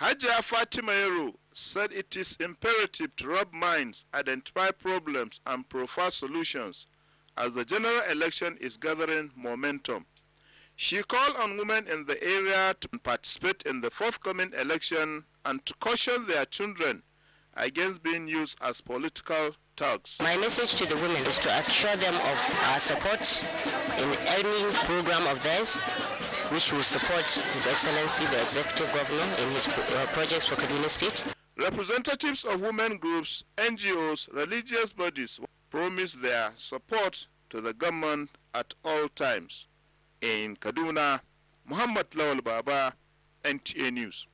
Hajia Fatima Yero said it is imperative to rub minds, identify problems, and provide solutions as the general election is gathering momentum. She called on women in the area to participate in the forthcoming election and to caution their children against being used as political thugs. My message to the women is to assure them of our support in any program of theirs, which will support His Excellency the Executive Governor in his projects for Kaduna State. Representatives of women groups, NGOs, religious bodies promise their support to the government at all times. In Kaduna, Muhammad Lawal Baba, NTA News.